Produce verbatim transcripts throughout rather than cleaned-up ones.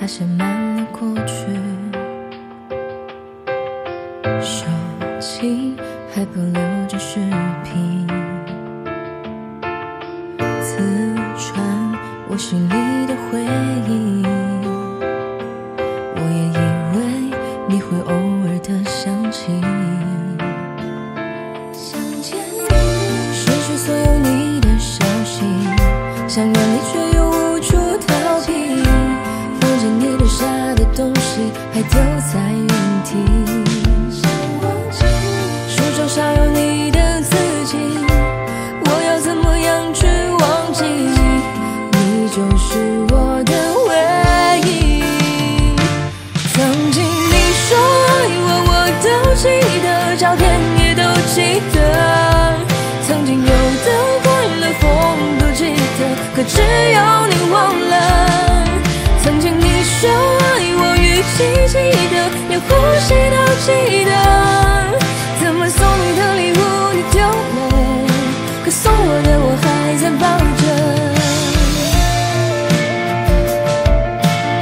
它写满了过去，手机还保留着视频，自传我心里的回忆，我也以为你会偶尔的想起，想见你，失去所有你的消息，想远离却又无处逃避，放着你留下的东西还丢在原地，想忘记书桌上有你的字迹，我要怎么样去忘记你，就是我的唯一。曾经你说爱我，我都记得，照片也都记得，曾经有的快乐风都记得，可只有你忘了。曾经你说爱我，语气记得，连呼吸都记得，怎么送你的礼物你丢了，可送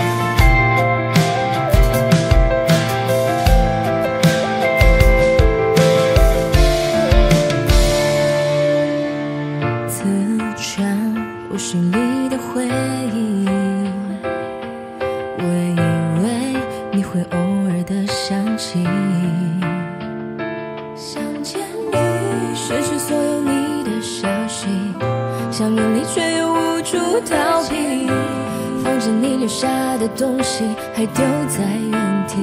我的我还在抱着。我心里的回忆，我也以为你会偶尔的想起，想见你，失去所有你的消息，想远离却又无处逃避，放着你留下的东西还丢在原地，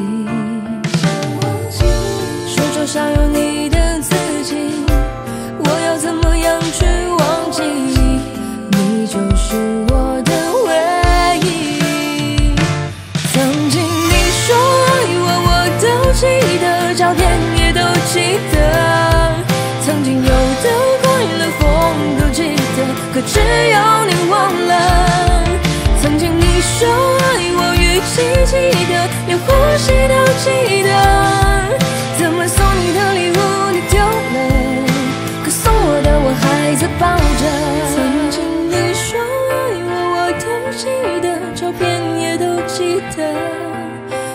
想忘记书桌上有你的字迹，我要怎么样去忘记，你就是我的唯一。曾经你说爱我，我都记得，照片也都记得，曾经有的快乐风都记得，可只有你忘了。曾经你说爱我，语气记得，连呼吸都记得，怎么送你的礼物你丢了，可送我的我还在抱着。曾经记得，照片也都记得，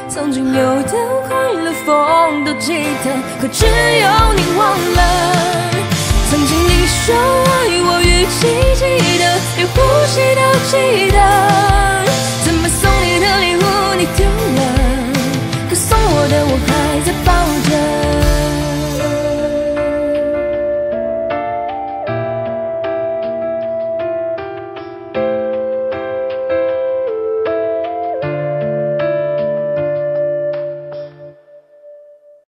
曾经有的快乐风都记得，可只有你忘了。曾经你说爱我，语气记得，连呼吸都记得，